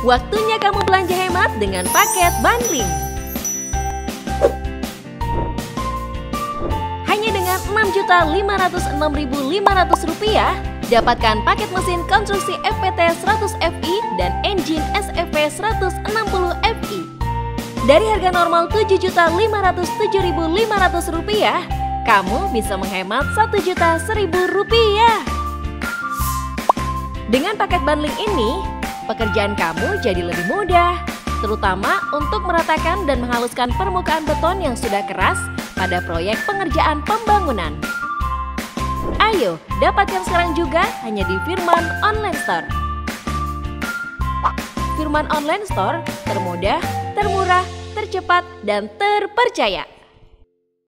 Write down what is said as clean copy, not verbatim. Waktunya kamu belanja hemat dengan paket bundling. Hanya dengan Rp6.506.500 dapatkan paket mesin konstruksi FPT 100FI dan engine SFE160FI. Dari harga normal Rp7.507.500, kamu bisa menghemat Rp1.001.000. Dengan paket bundling ini, pekerjaan kamu jadi lebih mudah, terutama untuk meratakan dan menghaluskan permukaan beton yang sudah keras pada proyek pengerjaan pembangunan. Ayo, dapatkan sekarang juga hanya di Firman Online Store. Firman Online Store termudah, termurah, tercepat, dan terpercaya.